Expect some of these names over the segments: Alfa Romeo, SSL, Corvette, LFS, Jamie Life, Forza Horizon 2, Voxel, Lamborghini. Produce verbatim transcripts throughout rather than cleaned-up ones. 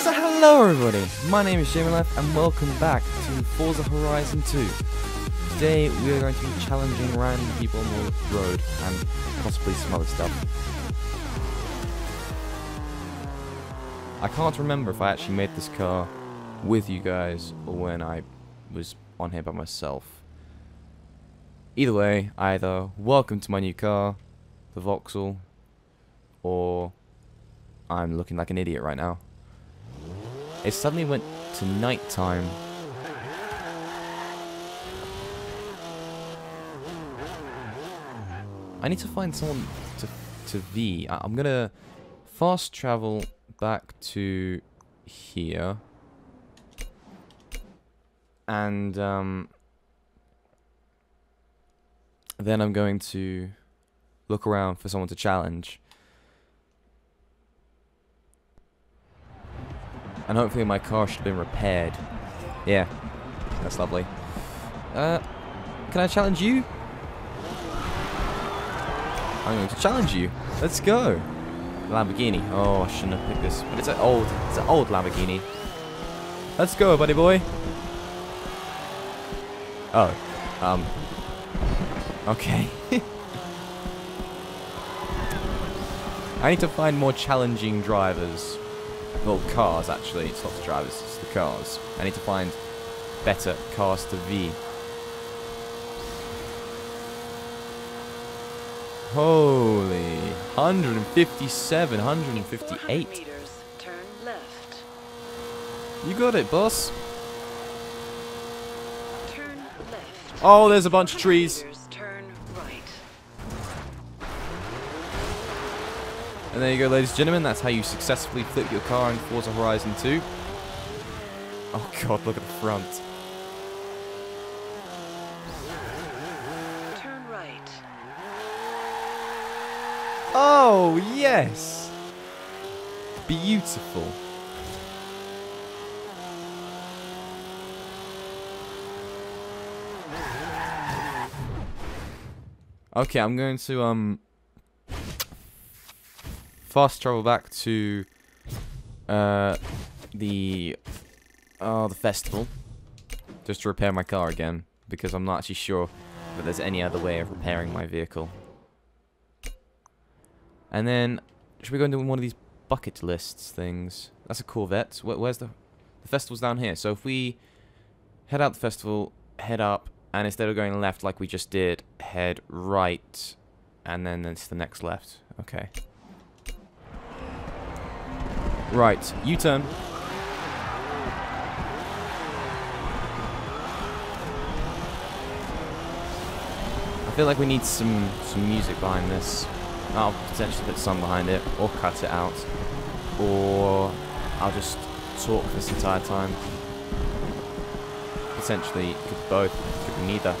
So hello everybody, my name is Jamie Life and welcome back to Forza Horizon two. Today we are going to be challenging random people on the road and possibly some other stuff. I can't remember if I actually made this car with you guys or when I was on here by myself. Either way, either welcome to my new car, the Voxel, or I'm looking like an idiot right now. It suddenly went to night time. I need to find someone to, to V. I, I'm gonna fast travel back to here. And, um... then I'm going to look around for someone to challenge. And hopefully my car should have been repaired. Yeah, that's lovely. Uh, can I challenge you? I'm going to challenge you. Let's go. Lamborghini. Oh, I shouldn't have picked this. But it's an old, it's an old Lamborghini. Let's go, buddy boy. Oh, um... okay. I need to find more challenging drivers. Well, cars, actually. It's not the drivers, it's the cars. I need to find better cars to V. Holy. one fifty-seven, one fifty-eight. one hundred meters, turn left. You got it, boss. Turn left. Oh, there's a bunch of trees. And there you go, ladies and gentlemen, that's how you successfully flip your car in Forza Horizon two. Oh god, look at the front. Turn right. Oh, yes! Beautiful. Okay, I'm going to, um... fast travel back to uh, the uh, the festival just to repair my car again, because I'm not actually sure that there's any other way of repairing my vehicle. And then should we go into one of these bucket lists things? That's a Corvette. Where, where's the the festival's down here? So if we head out the festival, head up, and instead of going left like we just did, head right, and then it's the next left. Okay. Right, U-turn. I feel like we need some some music behind this. I'll potentially put some behind it, or cut it out, or I'll just talk this entire time. Potentially, could be both, could be neither.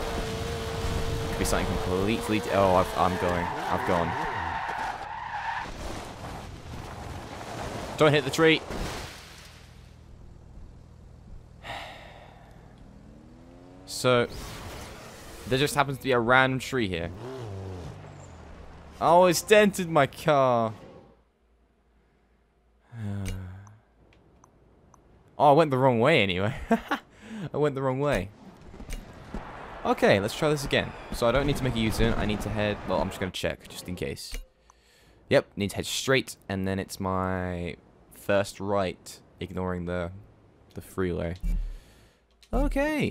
Could be something completely. Oh, I've, I'm going. I've gone. Don't hit the tree. So, there just happens to be a random tree here. Oh, it's dented my car. Oh, I went the wrong way anyway. I went the wrong way. Okay, let's try this again. So I don't need to make a U-turn. I need to head... well, I'm just going to check, just in case. Yep, need to head straight, and then it's my... first right, ignoring the the freeway. Okay.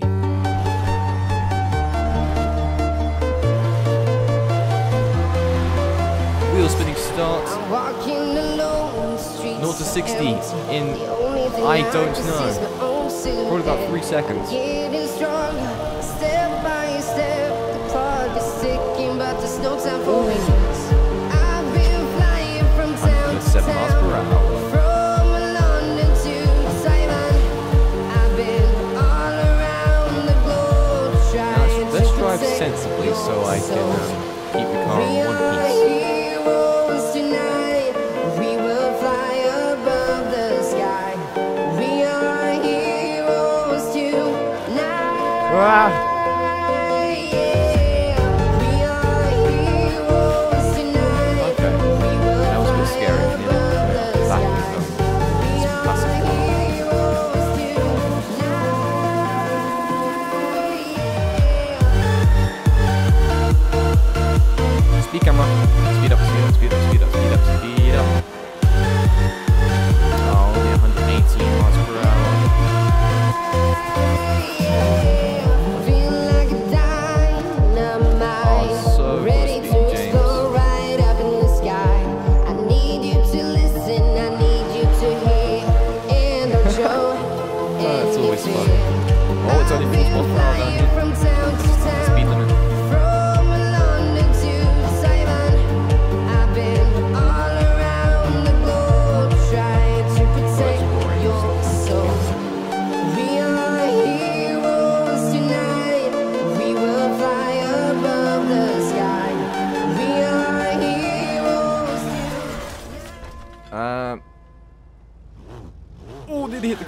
Wheel spinning starts. zero to sixty in I don't know. Probably about three seconds. Step by step, the park is ticking, but there's no time for me. I've been flying from town to seven miles per hour. Sensibly, so I can uh, keep the car in one piece. Tonight, we will fly above the sky. We are heroes tonight. Ah. Yeah, we are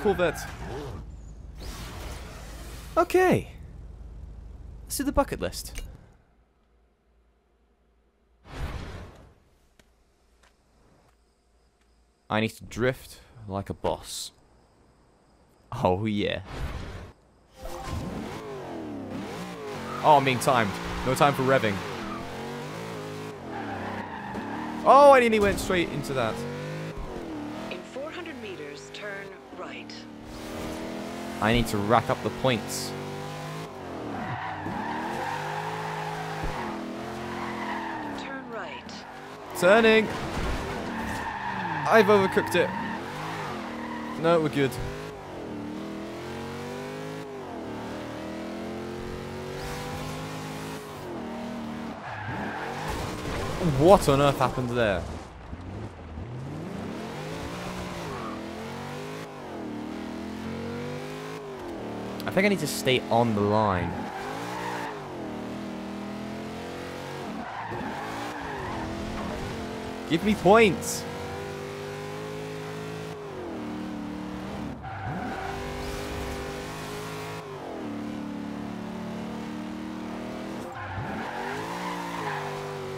Corvette. Okay. Let's do the bucket list. I need to drift like a boss. Oh yeah. Oh, I'm being timed. No time for revving. Oh, I nearly went straight into that. I need to rack up the points. Turn right. Turning! I've overcooked it. No, we're good. What on earth happened there? I think I need to stay on the line. Give me points!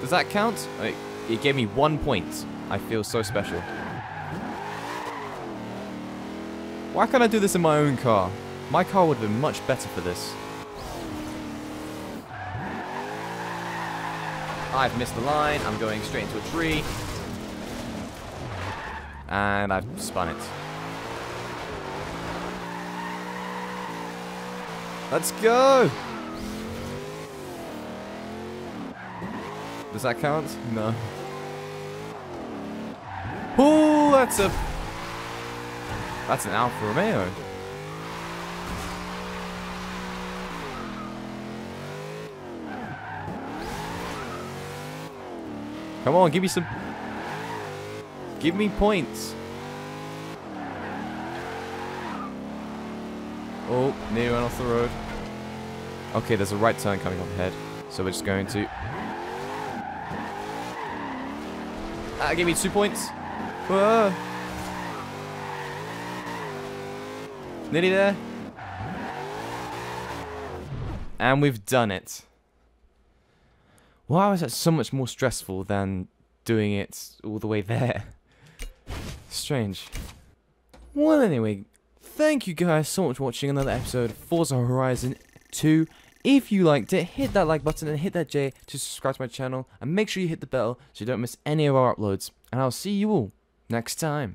Does that count? It, it gave me one point. I feel so special. Why can't I do this in my own car? My car would have been much better for this. I've missed the line. I'm going straight into a tree. And I've spun it. Let's go! Does that count? No. Ooh, that's a... That's an Alfa Romeo. Come on, give me some... Give me points. Oh, near one off the road. Okay, there's a right turn coming up ahead. So we're just going to... Ah, give me two points. Whoa. Nearly there. And we've done it. Why was that so much more stressful than doing it all the way there? Strange. Well, anyway, thank you guys so much for watching another episode of Forza Horizon two. If you liked it, hit that like button and hit that J to subscribe to my channel. And make sure you hit the bell so you don't miss any of our uploads. And I'll see you all next time.